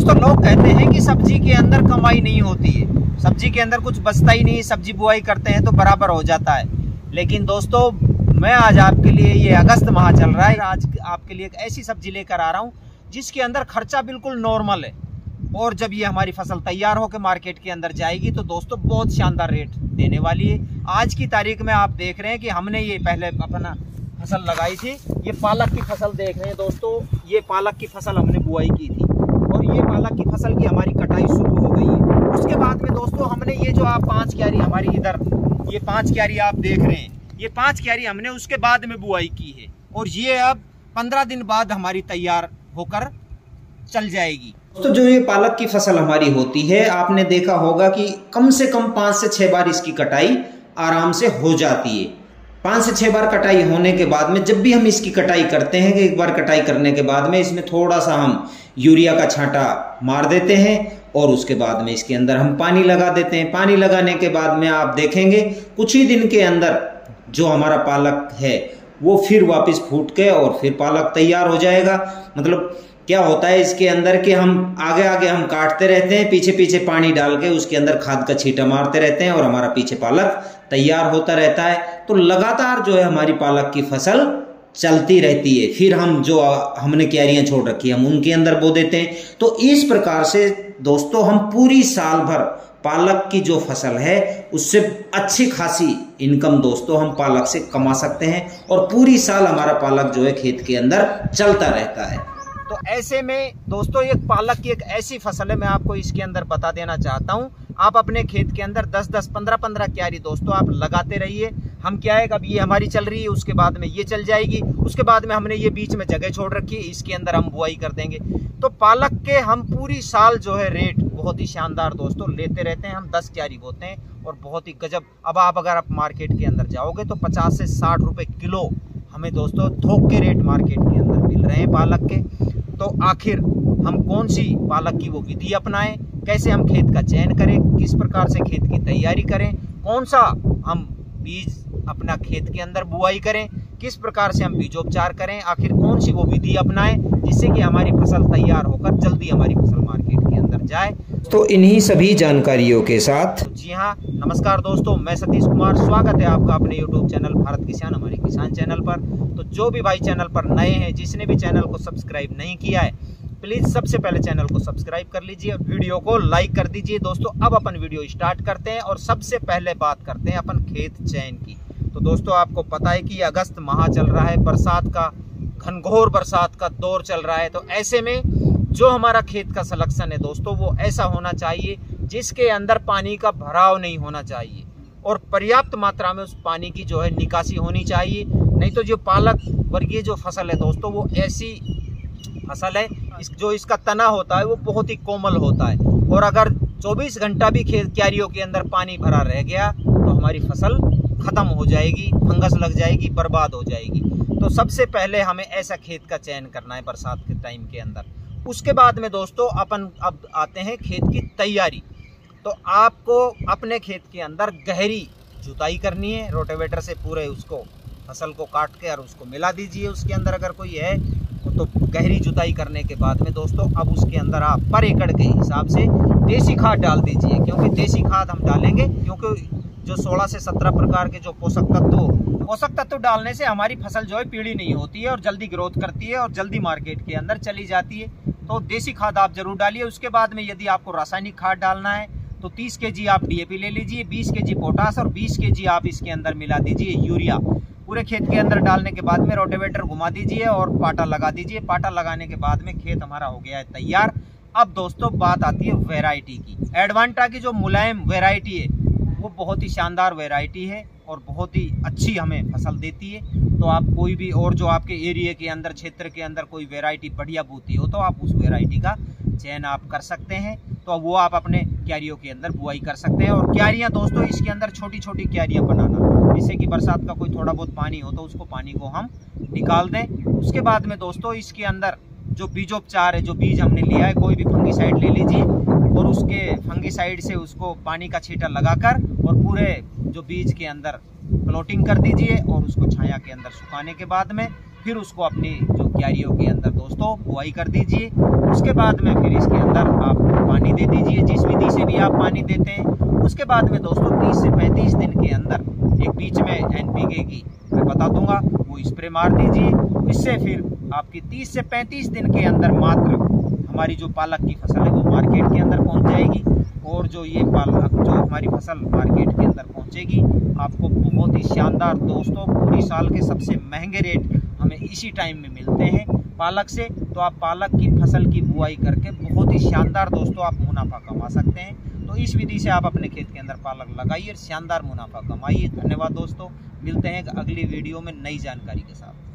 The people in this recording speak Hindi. दोस्तों लोग कहते हैं कि सब्जी के अंदर कमाई नहीं होती है, सब्जी के अंदर कुछ बचता ही नहीं, सब्जी बुआई करते हैं तो बराबर हो जाता है। लेकिन दोस्तों मैं आज आपके लिए, ये अगस्त माह चल रहा है, आज आपके लिए एक ऐसी सब्जी लेकर आ रहा हूँ जिसके अंदर खर्चा बिल्कुल नॉर्मल है और जब ये हमारी फसल तैयार होकर मार्केट के अंदर जाएगी तो दोस्तों बहुत शानदार रेट देने वाली है। आज की तारीख में आप देख रहे हैं कि हमने ये पहले अपना फसल लगाई थी, ये पालक की फसल देख रहे हैं दोस्तों, ये पालक की फसल हमने बुआई की थी और ये पालक की फसल की हमारी कटाई शुरू हो गई है। उसके बाद में दोस्तों हमने ये जो आप 5 क्यारी हमारी इधर ये 5 क्यारी आप देख रहे हैं, ये 5 क्यारी हमने उसके बाद में बुआई की है और ये अब 15 दिन बाद हमारी तैयार होकर चल जाएगी। तो जो ये पालक की फसल हमारी होती है, आपने देखा होगा कि कम से कम 5 से 6 बार इसकी कटाई आराम से हो जाती है। 5 से 6 बार कटाई होने के बाद में जब भी हम इसकी कटाई करते हैं, कि एक बार कटाई करने के बाद में इसमें थोड़ा सा हम यूरिया का छांटा मार देते हैं और उसके बाद में इसके अंदर हम पानी लगा देते हैं। पानी लगाने के बाद में आप देखेंगे कुछ ही दिन के अंदर जो हमारा पालक है वो फिर वापस फूट के और फिर पालक तैयार हो जाएगा। मतलब क्या होता है इसके अंदर कि हम आगे आगे हम काटते रहते हैं, पीछे पीछे पानी डाल के उसके अंदर खाद का छींटा मारते रहते हैं और हमारा पीछे पालक तैयार होता रहता है। तो लगातार जो है हमारी पालक की फसल चलती रहती है। फिर हम जो हमने क्यारियां छोड़ रखी है हम उनके अंदर बो देते हैं। तो इस प्रकार से दोस्तों हम पूरी साल भर पालक की जो फसल है उससे अच्छी खासी इनकम दोस्तों हम पालक से कमा सकते हैं और पूरी साल हमारा पालक जो है खेत के अंदर चलता रहता है। तो ऐसे में दोस्तों ये पालक की एक ऐसी फसल है, मैं आपको इसके अंदर बता देना चाहता हूँ। आप अपने खेत के अंदर 10-10, 15-15 क्यारी दोस्तों आप लगाते रहिए। हम क्या है, अब ये हमारी चल रही है, उसके बाद में ये चल जाएगी, उसके बाद में हमने ये बीच में जगह छोड़ रखी है, इसके अंदर हम बुआई कर देंगे। तो पालक के हम पूरी साल जो है रेट बहुत ही शानदार दोस्तों लेते रहते हैं। हम 10 क्यारी बोते हैं और बहुत ही गजब। अब आप अगर आप मार्केट के अंदर जाओगे तो 50 से 60 रुपये किलो हमें दोस्तों थोक के रेट मार्केट के अंदर मिल रहे हैं पालक के। तो आखिर हम कौन सी पालक की वो विधि अपनाएं, कैसे हम खेत का चयन करें, किस प्रकार से खेत की तैयारी करें, कौन सा हम बीज अपना खेत के अंदर बुआई करें, किस प्रकार से हम बीजोपचार करें, आखिर कौन सी वो विधि अपनाएं जिससे कि हमारी फसल तैयार होकर जल्दी हमारी फसल मार्केट के अंदर जाए। तो इन्हीं सभी जानकारियों के साथ, जी हाँ, नमस्कार दोस्तों, मैं सतीश कुमार, स्वागत है आपका अपने यूट्यूब चैनल भारत किसान, हमारे किसान चैनल पर। तो जो भी भाई चैनल पर नए हैं, जिसने भी चैनल को सब्सक्राइब नहीं किया है, प्लीज़ सबसे पहले चैनल को सब्सक्राइब कर लीजिए और वीडियो को लाइक कर दीजिए। दोस्तों अब अपन वीडियो स्टार्ट करते हैं और सबसे पहले बात करते हैं अपन खेत चयन की। तो दोस्तों आपको पता है कि अगस्त माह चल रहा है, बरसात का, घनघोर बरसात का दौर चल रहा है। तो ऐसे में जो हमारा खेत का सिलेक्शन है दोस्तों वो ऐसा होना चाहिए जिसके अंदर पानी का भराव नहीं होना चाहिए और पर्याप्त मात्रा में उस पानी की जो है निकासी होनी चाहिए। नहीं तो जो पालक वर्गीय जो फसल है दोस्तों वो ऐसी फसल है जो इसका तना होता है वो बहुत ही कोमल होता है और अगर 24 घंटा भी खेत क्यारियों के अंदर पानी भरा रह गया तो हमारी फसल खत्म हो जाएगी, फंगस लग जाएगी, बर्बाद हो जाएगी। तो सबसे पहले हमें ऐसा खेत का चयन करना है बरसात के टाइम के अंदर। उसके बाद में दोस्तों अपन अब आते हैं खेत की तैयारी। तो आपको अपने खेत के अंदर गहरी जुताई करनी है, रोटावेटर से पूरे उसको फसल को काट के और उसको मिला दीजिए। उसके अंदर अगर कोई है तो गहरी जुताई करने के बाद में दोस्तों अब उसके अंदर आप पर एकड़ के हिसाब से देसी खाद डाल दीजिए, क्योंकि देसी खाद हम डालेंगे क्योंकि जो 16 से 17 प्रकार के जो पोषक तत्व डालने से हमारी फसल जो है पीली नहीं होती है और जल्दी ग्रोथ करती है और जल्दी मार्केट के अंदर चली जाती है। तो देसी खाद आप जरूर डालिए। उसके बाद में यदि आपको रासायनिक खाद डालना है तो 30 kg आप DAP ले लीजिए, 20 kg पोटास और 20 kg आप इसके अंदर मिला दीजिए यूरिया। पूरे खेत के अंदर डालने के बाद में रोटावेटर घुमा दीजिए और पाटा लगा दीजिए। पाटा लगाने के बाद में खेत हमारा हो गया है तैयार। अब दोस्तों बात आती है वैरायटी की। एडवांटा की जो मुलायम वैरायटी है वो बहुत ही शानदार वैरायटी है और बहुत ही अच्छी हमें फसल देती है। तो आप कोई भी और जो आपके एरिया के अंदर, क्षेत्र के अंदर कोई वैरायटी बढ़िया बूती हो तो आप उस वैरायटी का चयन आप कर सकते हैं। तो वो आप अपने क्यारियों के अंदर बुआई कर सकते हैं। और क्यारियाँ दोस्तों इसके अंदर छोटी छोटी क्यारियाँ बनाना, जिससे कि बरसात का कोई थोड़ा बहुत पानी हो तो उसको पानी को हम निकाल दें। उसके बाद में दोस्तों इसके अंदर जो बीजोपचार है, जो बीज हमने लिया है, कोई भी फंगीसाइड ले लीजिए और उसके फंगीसाइड से उसको पानी का छींटा लगाकर और पूरे जो बीज के अंदर प्लॉटिंग कर दीजिए और उसको छाया के अंदर सुखाने के बाद में फिर उसको अपनी जो क्यारियों के अंदर दोस्तों बुआई कर दीजिए। उसके बाद में फिर इसके अंदर आप पानी दे दीजिए, जिस विधि से भी आप पानी देते हैं। उसके बाद में दोस्तों 30 से 35 दिन के अंदर एक बीच में एनपीके की मैं बता दूंगा, वो स्प्रे मार दीजिए। इससे फिर आपकी 30 से 35 दिन के अंदर मात्र हमारी जो पालक की फसल है वो मार्केट के अंदर पहुंच जाएगी। और जो ये पालक जो हमारी फसल मार्केट के अंदर पहुंचेगी आपको बहुत ही शानदार दोस्तों पूरी साल के सबसे महंगे रेट हमें इसी टाइम में मिलते हैं पालक से। तो आप पालक की फसल की बुआई करके बहुत ही शानदार दोस्तों आप मुनाफा कमा सकते हैं। तो इस विधि से आप अपने खेत के अंदर पालक लगाइए और शानदार मुनाफा कमाइए। धन्यवाद दोस्तों, मिलते हैं अगली वीडियो में नई जानकारी के साथ।